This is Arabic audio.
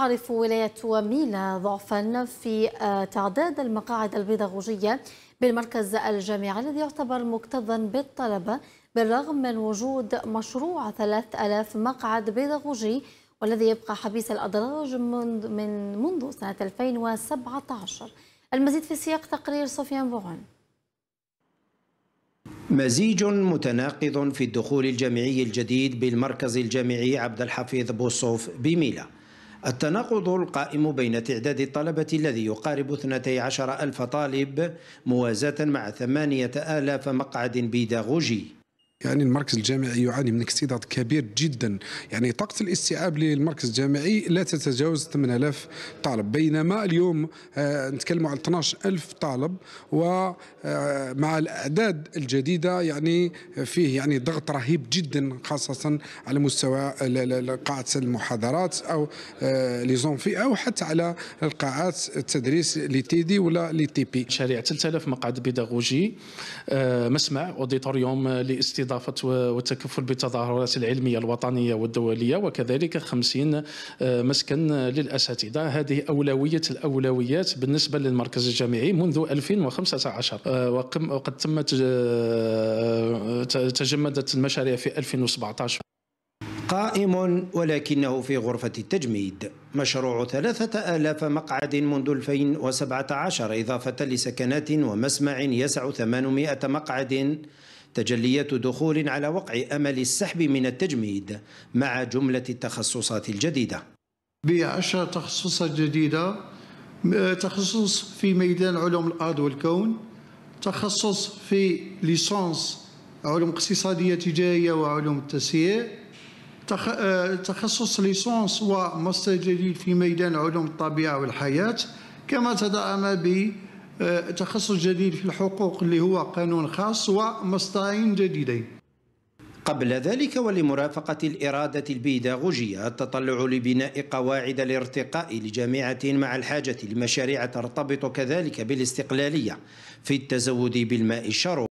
تعرف ولاية ميلة ضعفا في تعداد المقاعد البيداغوجية بالمركز الجامعي الذي يعتبر مكتظا بالطلبة، بالرغم من وجود مشروع 3000 مقعد بيداغوجي والذي يبقى حبيس الأدراج منذ سنة 2017. المزيد في سياق تقرير سفيان بوعون. مزيج متناقض في الدخول الجامعي الجديد بالمركز الجامعي عبد الحفيظ بوصوف بميلة. التناقض القائم بين تعداد الطلبة الذي يقارب 12,000 طالب موازاة مع 8,000 مقعد بيداغوجي. يعني المركز الجامعي يعاني من اكتظاظ كبير جدا، يعني طاقة الاستيعاب للمركز الجامعي لا تتجاوز 8000 طالب، بينما اليوم نتكلم على 12000 طالب، ومع الأعداد الجديدة يعني فيه يعني ضغط رهيب جدا، خاصة على مستوى قاعة المحاضرات أو ليزونفي أو حتى على القاعات التدريس لتيدي ولا لتيبي. شريعة 3000 مقعد بيداغوجي، مسمع أوديتوريوم لاستضافة والتكفل بالتظاهرات العلمية الوطنية والدولية، وكذلك 50 مسكن للأساتذة. هذه أولوية الأولويات بالنسبة للمركز الجامعي منذ 2015، وقد تجمدت المشاريع في 2017. قائم ولكنه في غرفة التجميد مشروع 3000 مقعد منذ 2017 إضافة لسكنات ومسمع يسع 800 مقعد، تجلية دخول على وقع أمل السحب من التجميد مع جملة التخصصات الجديدة. ب10 تخصصات جديدة، تخصص في ميدان علوم الأرض والكون، تخصص في ليسانس علوم اقتصادية تجارية وعلوم التسيير، تخصص ليسانس وماستر جديد في ميدان علوم الطبيعة والحياة، كما تدعم ب تخصص جديد في الحقوق اللي هو قانون خاص ومصدرين جديدين. قبل ذلك ولمرافقة الإرادة البيداغوجية التطلع لبناء قواعد الارتقاء لجامعة مع الحاجة لمشاريع ترتبط كذلك بالاستقلالية في التزود بالماء الشرب.